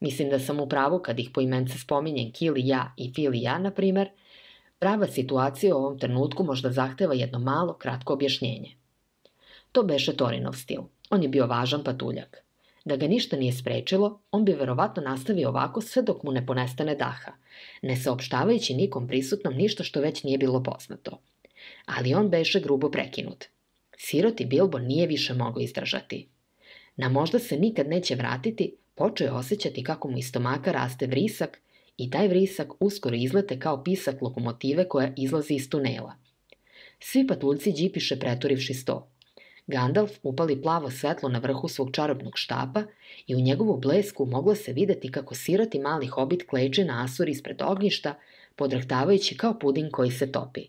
mislim da sam u pravu kad ih po imence spominjem Kili ja i Fili ja, na primer, prava situacija u ovom trenutku možda zahteva jedno malo, kratko objašnjenje. To beše Torinov stil. On je bio važan patuljak. Da ga ništa nije sprečilo, on bi verovatno nastavio ovako sve dok mu ne ponestane daha, ne saopštavajući nikom prisutnom ništa što već nije bilo poznato. Ali on beše grubo prekinut. Siroti Bilbo nije više mogao izdržati. Na možda se nikad neće vratiti, počeo je osjećati kako mu iz stomaka raste vrisak i taj vrisak uskoro izlete kao pisak lokomotive koja izlazi iz tunela. Svi patuljci đipiše preturivši sto. Gandalf upali plavo svetlo na vrhu svog čarobnog štapa i u njegovu blesku moglo se videti kako siroti mali hobit kleče na asur ispred ognjišta, podrahtavajući kao pudin koji se topi.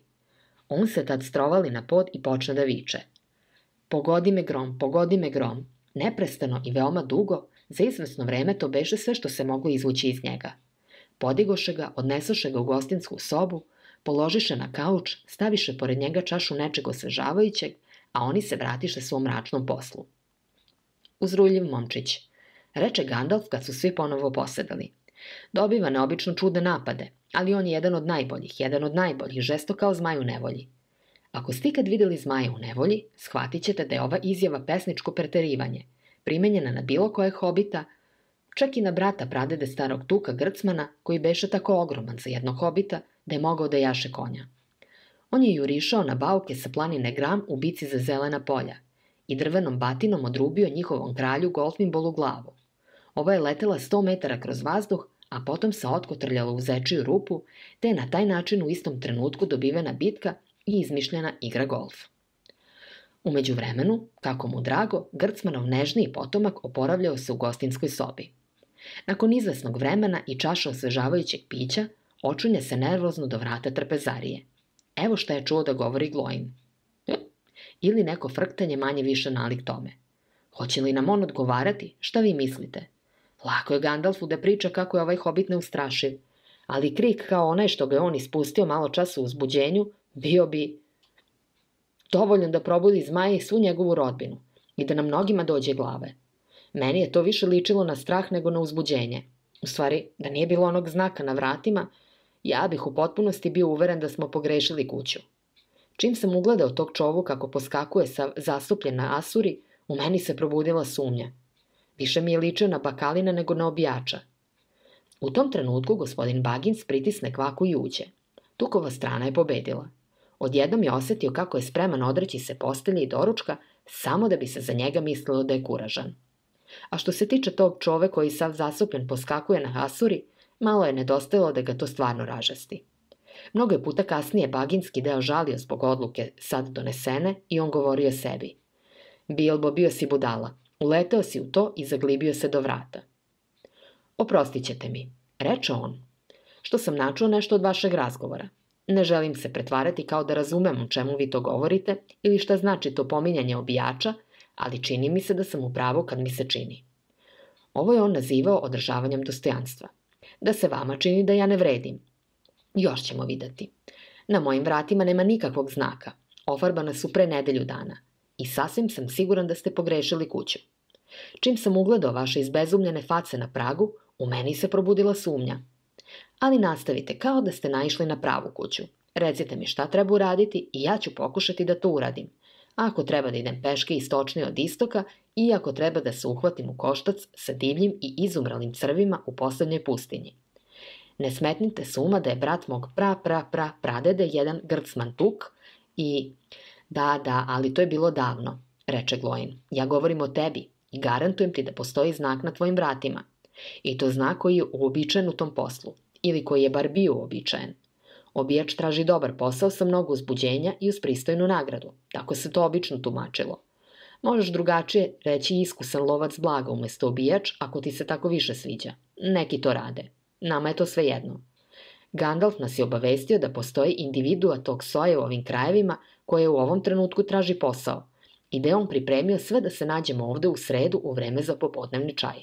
On se tad strovali na pod i počne da viče. Pogodi me grom, pogodi me grom. Neprestano i veoma dugo, za izvesno vreme to beše sve što se moglo izvući iz njega. Podigoše ga, odnesoše ga u gostinsku sobu, položiše na kauč, staviše pored njega čašu nečeg osvežavajućeg, a oni se vratiše svom mračnom poslu. Uzruljiv momčić, reče Gandalf kad su svi ponovo posedali. Dobiva neobično čudne napade, ali on je jedan od najboljih, žesto kao zmaj u nevolji. Ako ste ikad videli zmaja u nevolji, shvatit ćete da je ova izjava pesničko preterivanje, primenjena na bilo kojeg hobita, čak i na brata pradede starog tuka Grcmana, koji beše tako ogroman za jednog hobita da je mogao da jaše konja. On je jurišao na bauke sa planine Gram u bici za zelena polja i drvenom batinom odrubio njihovom kralju Golfminbolu glavu. Ova je letela 100 metara kroz vazduh, a potom se otkotrljala u zečiju rupu, te je na taj način u istom trenutku dobivena bitka i izmišljena igra golf. U međuvremenu, kako mu drago, Grcmanov nežniji potomak oporavljao se u gostinskoj sobi. Nakon izvesnog vremena i čaša osvežavajućeg pića, očunje se nervozno do vrata trpezarije. Evo šta je čuo da govori Gloin. Ili neko frktanje manje više nalik tome. Hoće li nam on odgovarati? Šta vi mislite? Lako je Gandalfu da priča kako je ovaj hobit neustrašiv, ali krik kao onaj što ga je on ispustio malo časa u uzbuđenju bio bi dovoljan da probudi zmaja i svu njegovu rodbinu i da na mnogima dođe glave. Meni je to više ličilo na strah nego na uzbuđenje. U stvari, da nije bilo onog znaka na vratima, ja bih u potpunosti bio uveren da smo pogrešili kuću. Čim sam ugledao tog čovu kako poskakuje zastupljen na asuri, u meni se probudila sumnja. Više mi je ličio na bakalina nego na obijača. U tom trenutku gospodin Baggins pritisne kvaku i uđe. Tukova strana je pobedila. Odjednom je osetio kako je spreman odreći se postelje i doručka samo da bi se za njega mislilo da je kuražan. A što se tiče tog čove koji sav zasupljen poskakuje na asuri, malo je nedostajalo da ga to stvarno ražasti. Mnogo je puta kasnije Bagginski deo žalio zbog odluke sad donesene i on govorio sebi. Bilbo, bio si budala. Uleteo si u to i zaglibio se do vrata. Oprostit ćete mi, reče on, što sam načuo nešto od vašeg razgovora. Ne želim se pretvarati kao da razumem o čemu vi to govorite ili šta znači to pominjanje obijača, ali čini mi se da sam u pravu kad mi se čini. Ovo je on nazivao održavanjem dostojanstva. Da se vama čini da ja ne vredim. Još ćemo vidjeti. Na mojim vratima nema nikakvog znaka. Ofarbana su pre nedelju dana. I sasvim sam siguran da ste pogrešili kuću. Čim sam ugledao vaše izbezumljene face na pragu, u meni se probudila sumnja. Ali nastavite kao da ste naišli na pravu kuću. Recite mi šta treba uraditi i ja ću pokušati da to uradim. Ako treba da idem peške istočnije od istoka i ako treba da se uhvatim u koštac sa divljim i izumralim crvima u poslednjoj pustinji. Ne smetnite se uma da je brat mog pradede jedan Grcman Tuk i... Da, ali to je bilo davno, reče Gloin. Ja govorim o tebi i garantujem ti da postoji znak na tvojim vratima. I to znak koji je uobičajen u tom poslu, ili koji je bar bio uobičajen. Obijač traži dobar posao sa mnogo uzbuđenja i uz pristojnu nagradu, tako se to obično tumačilo. Možeš drugačije reći iskusan lovac blaga umesto obijač ako ti se tako više sviđa. Neki to rade. Nama je to svejedno. Gandalf nas je obavestio da postoji individua tog soja u ovim krajevima koje u ovom trenutku traži posao i da je on pripremio sve da se nađemo ovde u sredu u vreme za popodnevni čaj.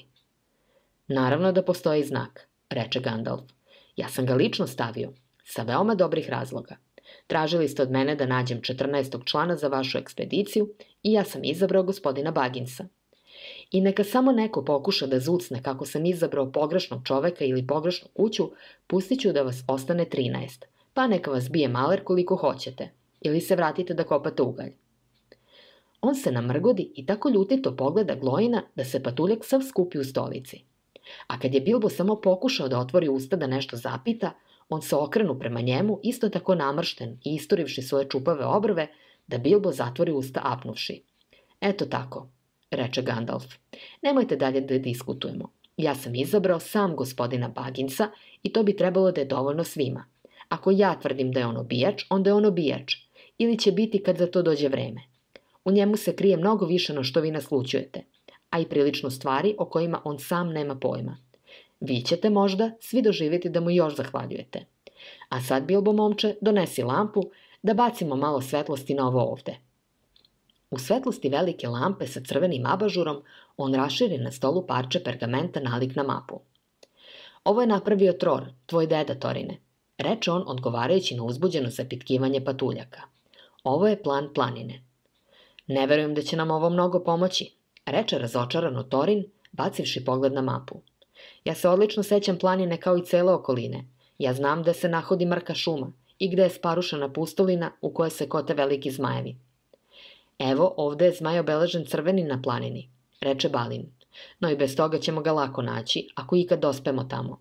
Naravno da postoji znak, reče Gandalf. Ja sam ga lično stavio, sa veoma dobrih razloga. Tražili ste od mene da nađem 14. člana za vašu ekspediciju i ja sam izabrao gospodina Bagginsa. I neka samo neko pokuša da zucne kako sam izabrao pogrešnog čoveka ili pogrešnu kuću, pustit ću da vas ostane 13, pa neka vas bije maler koliko hoćete, ili se vratite da kopate ugalj. On se namrgodi i tako ljutito pogleda Gloina da se patuljak sav skupi u stolici. A kad je Bilbo samo pokušao da otvori usta da nešto zapita, on se okrenu prema njemu isto tako namršten i isturivši svoje čupave obrve, da Bilbo zatvori usta apnuvši. Eto tako, reče Gandalf. Nemojte dalje da diskutujemo. Ja sam izabrao sam gospodina Bagginsa i to bi trebalo da je dovoljno svima. Ako ja tvrdim da je on obijač, onda je on obijač. Ili će biti kad za to dođe vreme. U njemu se krije mnogo više no što vi naslućujete, a i prilično stvari o kojima on sam nema pojma. Vi ćete možda svi doživjeti da mu još zahvaljujete. A sad, Bilbo momče, donesi lampu da bacimo malo svetlosti na ovo ovde. U svetlosti velike lampe sa crvenim abažurom on raširi na stolu parče pergamenta nalik na mapu. Ovo je napravio Tror, tvoj deda Torine, reče on odgovarajući na uzbuđeno zapitkivanje patuljaka. Ovo je plan planine. Ne verujem da će nam ovo mnogo pomoći, reče razočarano Torin, bacivši pogled na mapu. Ja se odlično sećam planine kao i cele okoline. Ja znam gde se nahodi mrka šuma i gde je sparušena pustolina u kojoj se kote veliki zmajevi. Evo, ovde je zmaj obeležen crvenim na planini, reče Balin. No i bez toga ćemo ga lako naći, ako ikad dospemo tamo.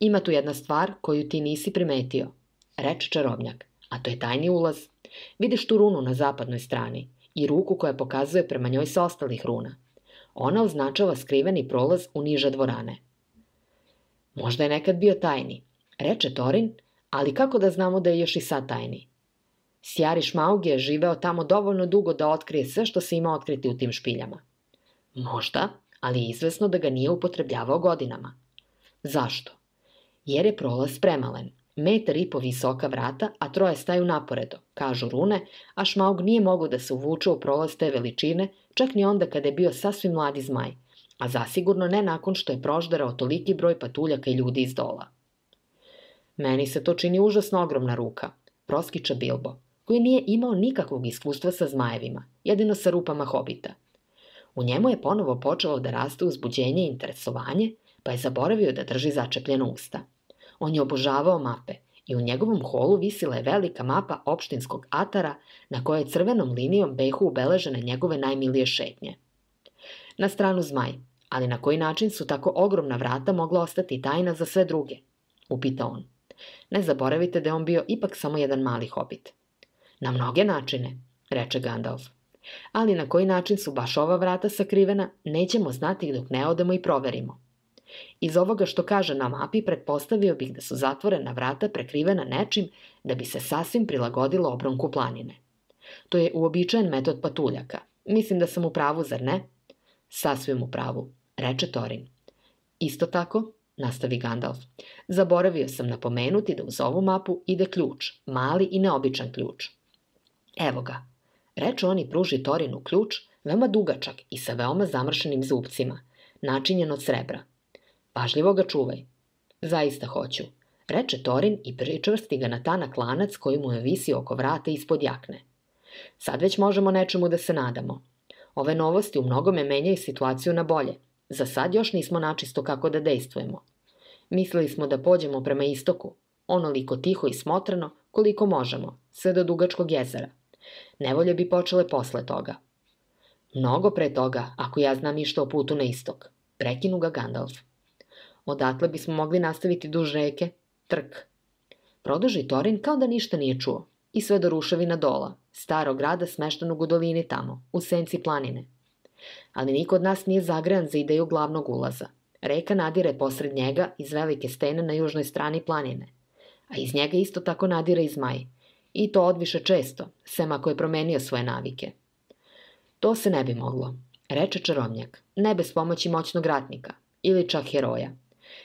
Ima tu jedna stvar koju ti nisi primetio, reče čarobnjak, a to je tajni ulaz. Vidiš tu runu na zapadnoj strani i ruku koja pokazuje prema njoj sa ostalih runa. Ona označava skriveni prolaz u niže dvorane. Možda je nekad bio tajni, reče Torin, ali kako da znamo da je još i sad tajni? Sjari Šmaug je živeo tamo dovoljno dugo da otkrije sve što se ima otkriti u tim špiljama. Možda, ali je izvesno da ga nije upotrebljavao godinama. Zašto? Jer je prolaz premalen. Metar i po visoka vrata, a troje staju naporedo, kažu rune, a Šmaug nije mogao da se uvuče u prolaz te veličine, čak ni onda kada je bio sasvim mladi zmaj, a zasigurno ne nakon što je prožderao toliki broj patuljaka i ljudi iz dola. Meni se to čini užasno ogromna ruka, proskiče Bilbo, koji nije imao nikakvog iskustva sa zmajevima, jedino sa rupama hobita. U njemu je ponovo počelo da raste uzbuđenje i interesovanje, pa je zaboravio da drži začepljeno usta. On je obožavao mape i u njegovom holu visila je velika mapa opštinskog atara na kojoj crvenom linijom behu ubeležene njegove najmilije šetnje. Na stranu zmaj, ali na koji način su tako ogromna vrata mogla ostati tajna za sve druge? Upita on. Ne zaboravite da je on bio ipak samo jedan mali hobit. Na mnoge načine, reče Gandalf. Ali na koji način su baš ova vrata sakrivena, nećemo znati dok ne odemo i proverimo. Iz ovoga što kaže na mapi pretpostavio bih da su zatvorena vrata prekrivena nečim da bi se sasvim prilagodilo obronku planine. To je uobičajen metod patuljaka. Mislim da sam u pravu, zar ne? Sasvim u pravu, reče Torin. Isto tako, nastavi Gandalf, zaboravio sam napomenuti da uz ovu mapu ide ključ, mali i neobičan ključ. Evo ga, reče on i pruži Torinu ključ, veoma dugačak i sa veoma zamršenim zupcima, načinjen od srebra. Pažljivo ga čuvaj. Zaista hoću, reče Torin i pričvrsti ga na tanak lanac koji mu je visio oko vrata ispod jakne. Sad već možemo nečemu da se nadamo. Ove novosti u mnogome menjaju situaciju na bolje. Za sad još nismo načisto kako da dejstvujemo. Mislili smo da pođemo prema istoku, onoliko tiho i smotrano koliko možemo, sve do Dugačkog jezera. Nevolje bi počele posle toga. Mnogo pre toga, ako ja znam išta o putu na istok, prekinu ga Gandalf. Odatle bismo mogli nastaviti duž reke, Trk. Produži Torin kao da ništa nije čuo, i sve do ruševina dola, starog grada smeštenog u dolini tamo, u senci planine. Ali niko od nas nije zagrejan za ideju glavnog ulaza. Reka nadire posred njega iz velike stene na južnoj strani planine, a iz njega isto tako nadire i zmaj, i to odviše često, sem ako je promenio svoje navike. To se ne bi moglo, reče čarobnjak, ne bez pomoći moćnog ratnika, ili čak heroja.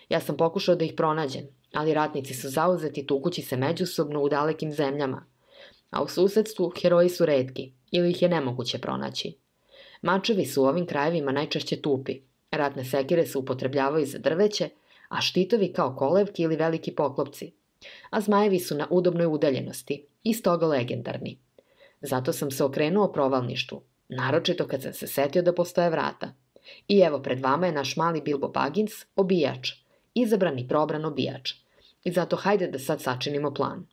Ja sam pokušao da ih pronađem, ali ratnici su zauzeti tukući se međusobno u dalekim zemljama. A u susedstvu heroji su retki, ili ih je nemoguće pronaći. Mačevi su u ovim krajevima najčešće tupi, ratne sekire se upotrebljavaju za drveće, a štitovi kao kolevki ili veliki poklopci, a zmajevi su na udobnoj udaljenosti i stoga legendarni. Zato sam se okrenuo provalništu, naročito kad sam se setio da postoje vrata. I evo pred vama je naš mali Bilbo Baggins, obijač, izabran i probran obijač. I zato hajde da sad sačinimo plan.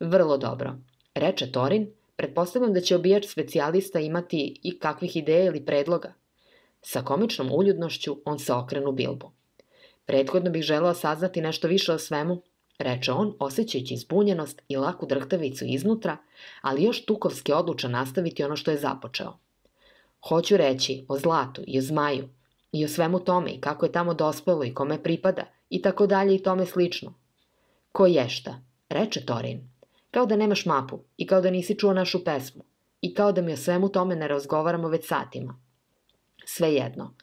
Vrlo dobro, reče Torin, pretpostavljam da će obijač specijalista imati i kakvih ideja ili predloga. Sa komičnom uljudnošću on se okrenu Bilbo. Prethodno bih želeo saznati nešto više o svemu, reče on, osjećajući zbunjenost i laku drhtavicu iznutra, ali još tukovski odlučan nastaviti ono što je započeo. Hoću reći o zlatu i o zmaju i o svemu tome i kako je tamo dospelo i kome pripada i tako dalje i tome slično. Ko je šta, reče Torin, kao da nemaš mapu i kao da nisi čuo našu pesmu i kao da mi o svemu tome ne razgovaramo već satima. Svejedno,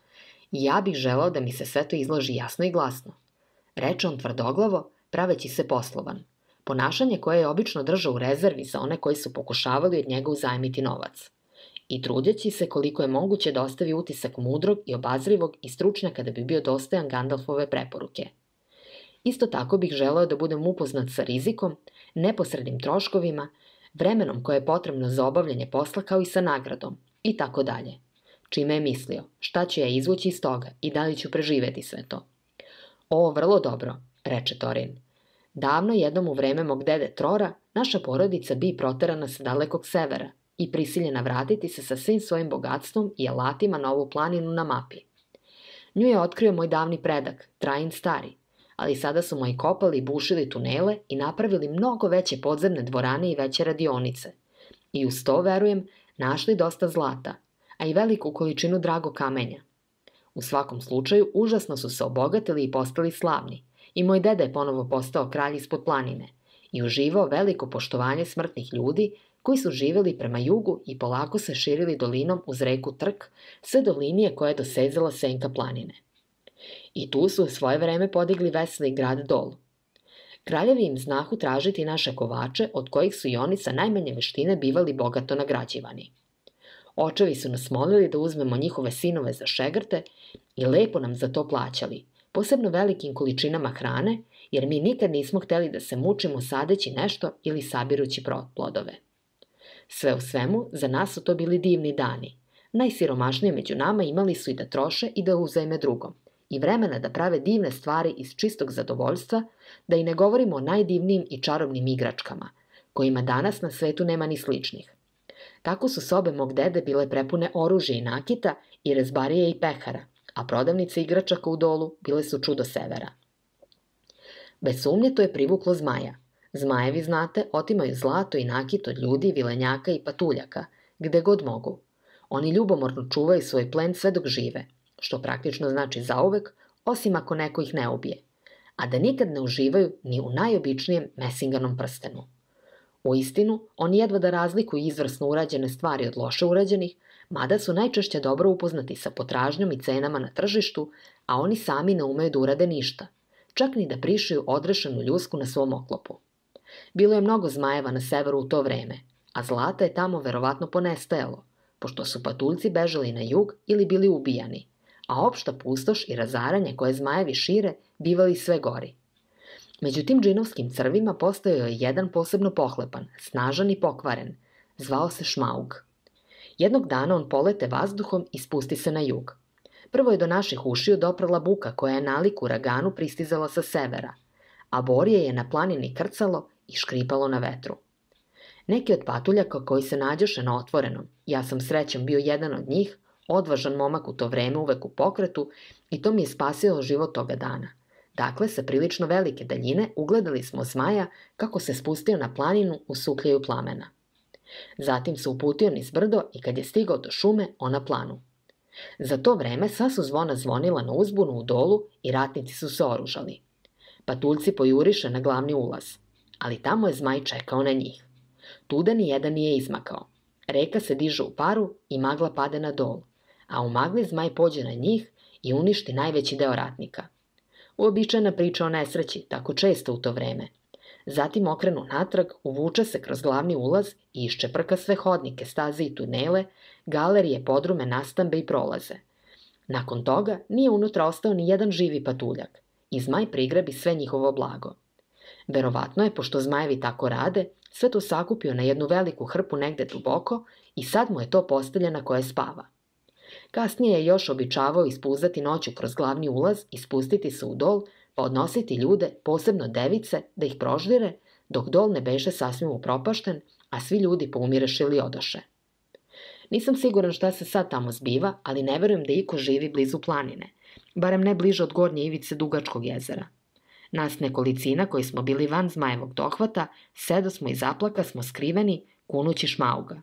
ja bih želao da mi se sve to izloži jasno i glasno, reče on tvrdoglavo, praveći se poslovan, ponašanje koje je obično držao u rezervi za one koji su pokušavali od njega uzajmiti novac, i trudeći se koliko je moguće da ostavi utisak mudrog i obazrivog i stručnjaka da bi bio dostojan Gandalfove preporuke. Isto tako bih želeo da budem upoznat sa rizikom, neposrednim troškovima, vremenom koje je potrebno za obavljanje posla kao i sa nagradom, i tako dalje. Čime je mislio, šta ću ja izvući iz toga i da li ću preživeti sve to. O, vrlo dobro, reče Torin. Davno jednom u vreme mog dede Trora, naša porodica bi proterana sa dalekog severa i prisiljena vratiti se sa svim svojim bogatstvom i alatima na ovu planinu na mapi. Nju je otkrio moj davni predak, Trajin Stari, ali sada su moji kopali i bušili tunele i napravili mnogo veće podzemne dvorane i veće radionice. I uz to, verujem, našli dosta zlata, a i veliku količinu drago kamenja. U svakom slučaju, užasno su se obogatili i postali slavni, i moj deda je ponovo postao kralj ispod planine i uživao veliko poštovanje smrtnih ljudi koji su živeli prema jugu i polako se širili dolinom uz reku Trk, sve do linije koja je dosezala senka planine. I tu su u svoje vreme podigli veseli grad dolu. Kraljevi im znahu tražiti naše kovače, od kojih su i oni sa najmanje veštine bivali bogato nagrađivani. Očevi su nas molili da uzmemo njihove sinove za šegrte i lepo nam za to plaćali, posebno velikim količinama hrane, jer mi nikad nismo hteli da se mučimo sadeći nešto ili sabirući plodove. Sve u svemu, za nas su to bili divni dani. Najsiromašnije među nama imali su i da troše i da uzajme drugom, i vremena da prave divne stvari iz čistog zadovoljstva, da i ne govorimo o najdivnijim i čarobnim igračkama, kojima danas na svetu nema ni sličnih. Tako su sobe mog dede bile prepune oružja i nakita i rezbarije i pehara, a prodavnice igračaka u dolu bile su čudo severa. Bez sumnje to je privuklo zmaja. Zmajevi, znate, otimaju zlato i nakit od ljudi, vilenjaka i patuljaka, gde god mogu. Oni ljubomorno čuvaju svoj plen sve dok žive, što praktično znači zauvek, osim ako neko ih ne ubije, a da nikad ne uživaju ni u najobičnijem mesinganom prstenu. U istinu, oni jedva da razlikuju izvrsno urađene stvari od loše urađenih, mada su najčešće dobro upoznati sa potražnjom i cenama na tržištu, a oni sami ne umeju da urade ništa, čak ni da prišiju odrešenu ljusku na svom oklopu. Bilo je mnogo zmajeva na severu u to vreme, a zlata je tamo verovatno ponestajalo, pošto su patuljci bežali na jug ili bili ubijani, a opšta pustoš i razaranje koje zmajevi šire bivali sve gori. Među tim džinovskim crvima postojao je jedan posebno pohlepan, snažan i pokvaren. Zvao se Šmaug. Jednog dana on polete vazduhom i spusti se na jug. Prvo je do naših ušiju doprala buka koja je naliku Raganu pristizala sa severa, a borje je na planini krcalo i škripalo na vetru. Neki od patuljaka koji se nađoše na otvorenom, ja sam srećom bio jedan od njih, odvažan momak u to vreme uvek u pokretu, i to mi je spasilo život toga dana. Dakle, sa prilično velike daljine ugledali smo zmaja kako se spustio na planinu u sukljaju plamena. Zatim se uputio niz brdo i kad je stigao do šume, ona planu. Za to vreme sva su zvona zvonila na uzbunu u dolu i ratnici su se oružali. Patuljci pojuriše na glavni ulaz, ali tamo je zmaj čekao na njih. Tuda ni jedan nije izmakao. Reka se diže u paru i magla pade na dol, a u magli zmaj pođe na njih i uništi najveći deo ratnika. Uobičajena priča o nesreći, tako često u to vreme. Zatim okrenu natrag, uvuče se kroz glavni ulaz i iščeprka sve hodnike, staze i tunele, galerije, podrume, nastambe i prolaze. Nakon toga nije unutra ostao ni jedan živi patuljak. I zmaj prigrabi sve njihovo blago. Verovatno je, pošto zmajevi tako rade, sve to sakupio na jednu veliku hrpu negde duboko i sad mu je to postelja na koje spava. Kasnije je još običavao ispuzati noću kroz glavni ulaz i spustiti se u dol, pa odnositi ljude, posebno device, da ih proždire, dok dol ne beše sasvim upropašten, a svi ljudi poumireše ili odoše. Nisam siguran šta se sad tamo zbiva, ali ne verujem da iko živi blizu planine, barem ne bliže od gornje ivice Dugačkog jezera. Nas nekolicina koji smo bili van zmajevog dohvata, sedo smo i zaplaka smo skriveni, kunući Šmauga.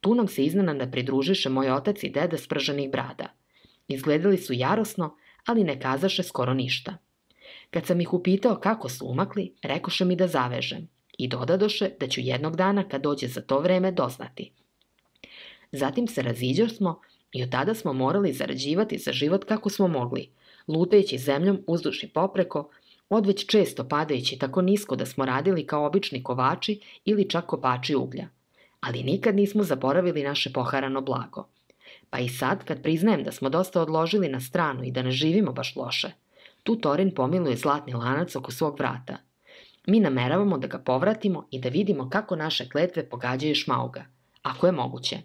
Tu nam se iznenada pridružiše moj otac i deda spržanih brada. Izgledali su jarosno, ali ne kazaše skoro ništa. Kad sam ih upitao kako su umakli, rekoše mi da zavežem i dodadoše da ću jednog dana kad dođe za to vreme doznati. Zatim se raziđer smo i od tada smo morali zarađivati za život kako smo mogli, lutajući zemljom uzduž i popreko, odveć često padajući tako nisko da smo radili kao obični kovači ili čak kopači uglja. Ali nikad nismo zaboravili naše poharano blago. Pa i sad, kad priznajem da smo dosta odložili na stranu i da ne živimo baš loše, tu Torin pomiluje zlatni lanac oko svog vrata. Mi nameravamo da ga povratimo i da vidimo kako naše kletve pogađaju Šmauga, ako je moguće.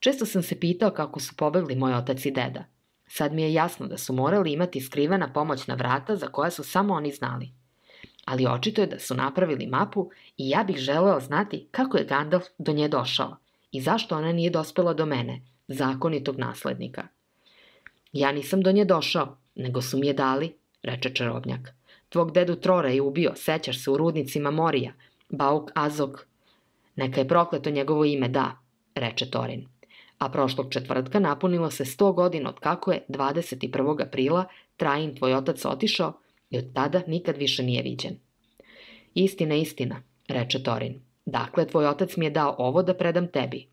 Često sam se pitao kako su pobegli moj otac i deda. Sad mi je jasno da su morali imati skrivena pomoćna vrata za koja su samo oni znali. Ali očito je da su napravili mapu i ja bih želeo znati kako je Gandalf do nje došao i zašto ona nije dospela do mene, zakonitog naslednika. Ja nisam do nje došao, nego su mi je dali, reče čarobnjak. Tvog dedu Trora je ubio, sećaš se, u rudnicima Morija, Bolg Azog. Neka je prokleto njegovo ime, da, reče Torin. A prošlog četvrtka napunilo se 100 godina od kako je 21. aprila Trajin tvoj otac otišao i od tada nikad više nije viđen. Istina, istina, reče Torin. Dakle, tvoj otac mi je dao ovo da predam tebi.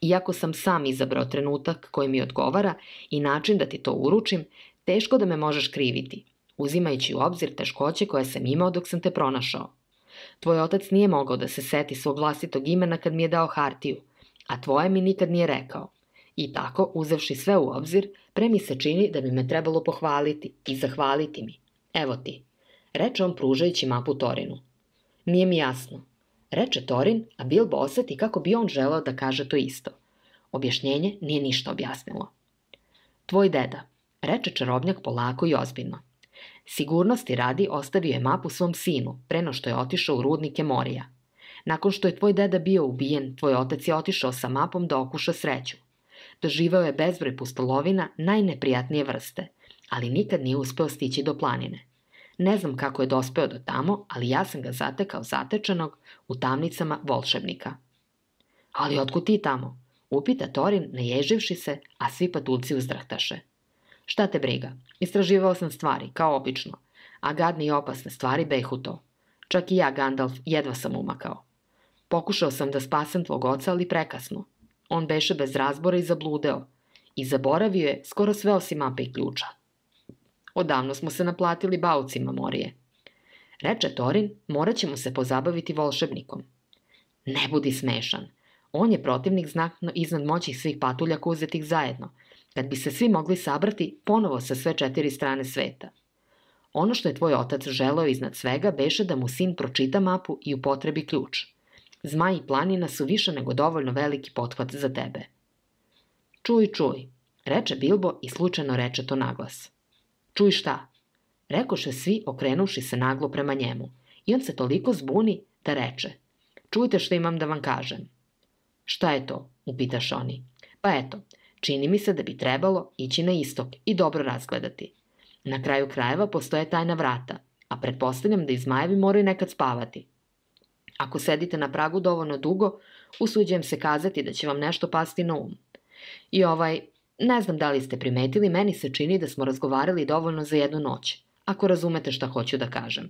Iako sam sam izabrao trenutak koji mi odgovara i način da ti to uručim, teško da me možeš kriviti, uzimajući u obzir teškoće koje sam imao dok sam te pronašao. Tvoj otac nije mogao da se seti svog vlastitog imena kad mi je dao hartiju, a tvoje mi nikad nije rekao. I tako, uzevši sve u obzir, pre mi se čini da bi me trebalo pohvaliti i zahvaliti mi. Evo ti, reče on pružajući mapu Torinu. Nije mi jasno, reče Torin, a Bilbo oseti kako bi on želeo da kaže to isto. Objašnjenje nije ništa objasnilo. Tvoj deda, reče čarobnjak polako i ozbiljno. Sigurnosti radi ostavio je mapu svom sinu, pre no što je otišao u rudnike Morija. Nakon što je tvoj deda bio ubijen, tvoj otac je otišao sa mapom da okuša sreću. Doživeo je bezbroj pustolovina najneprijatnije vrste, ali nikad nije uspeo stići do planine. Ne znam kako je dospeo do tamo, ali ja sam ga zatekao zatečenog u tamnicama volšebnika. Ali otkud ti tamo? Upita Torin, naježivši se, a svi patuljci uzdrahtaše. Šta te briga? Istraživao sam stvari, kao obično, a gadne i opasne stvari behu to. Čak i ja, Gandalf, jedva sam umakao. Pokušao sam da spasem tvog oca, ali prekasno. On beše bez razbora i zabludeo. I zaboravio je skoro sve osim mape i ključa. Odavno smo se naplatili baucima Morije. Reče Torin, morat ćemo se pozabaviti volšebnikom. Ne budi smešan. On je protivnik znatno iznad moći svih patuljaka uzetih zajedno, kad bi se svi mogli sabrati ponovo sa sve 4 strane sveta. Ono što je tvoj otac želeo iznad svega beše da mu sin pročita mapu i upotrebi ključ. Zmaj i planina su više nego dovoljno veliki pothvat za tebe. Čuj, čuj, reče Bilbo i slučajno reče to naglas. Čuj šta? Rekoše svi okrenuši se naglo prema njemu i on se toliko zbuni da reče. Čujte što imam da vam kažem. Šta je to? Upitaš oni. Pa eto, čini mi se da bi trebalo ići na istok i dobro razgledati. Na kraju krajeva postoje tajna vrata, a pretpostavljam da i zmajevi moraju nekad spavati. Ako sedite na pragu dovoljno dugo, usuđujem se kazati da će vam nešto pasti na um. I ne znam da li ste primetili, meni se čini da smo razgovarali dovoljno za jednu noć, ako razumete šta hoću da kažem.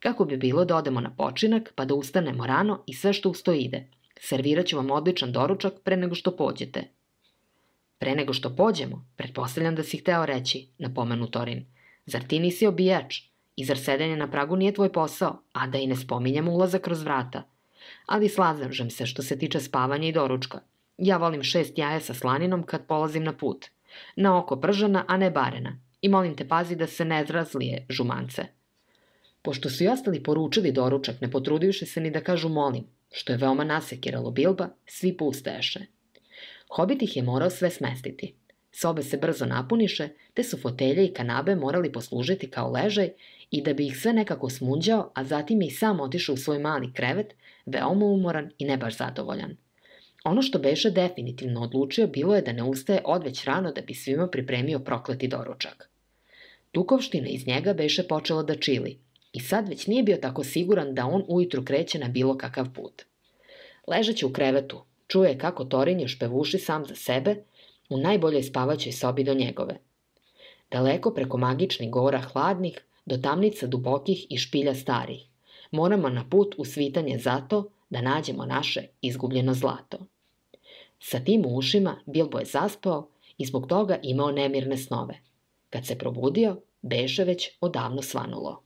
Kako bi bilo da odemo na počinak, pa da ustanemo rano i sve što usto ide. Servirat ću vam odličan doručak pre nego što pođete. Pre nego što pođemo, pretpostavljam da si hteo reći, napomenu Torin. Zar ti nisi obijač? I zar sedenje na pragu nije tvoj posao, a da i ne spominjem ulazak kroz vrata? Ali slažem se što se tiče spavanja i doručka. Ja volim 6 jaja sa slaninom kad polazim na put. Na oko pržena, a ne barena. I molim te pazi da se ne zrazlije, žumance. Pošto su i ostali poručili doručak, ne potrudijuši se ni da kažu molim, što je veoma nasekiralo Bilba, svi pustaješe. Hobit ih je morao sve smestiti. Sobe se brzo napuniše, te su fotelje i kanabe morali poslužiti kao ležaj i da bi ih sve nekako smunđao, a zatim je i sam otišao u svoj mali krevet, veoma umoran i ne baš zadovoljan. Ono što beše definitivno odlučio bilo je da ne ustaje odveć rano da bi svima pripremio prokleti doručak. Tukovština iz njega beše počela da čili i sad već nije bio tako siguran da on ujutru kreće na bilo kakav put. Ležeći u krevetu, čuje kako Torin još pevuši sam za sebe u najboljoj spavaćoj sobi do njegove. Daleko preko magičnih gora hladnih, do tamnica dubokih i špilja starih, moramo na put u svitanje zato da nađemo naše izgubljeno zlato. Sa tim u ušima Bilbo je zaspao i zbog toga imao nemirne snove. Kad se probudio, beše već odavno svanulo.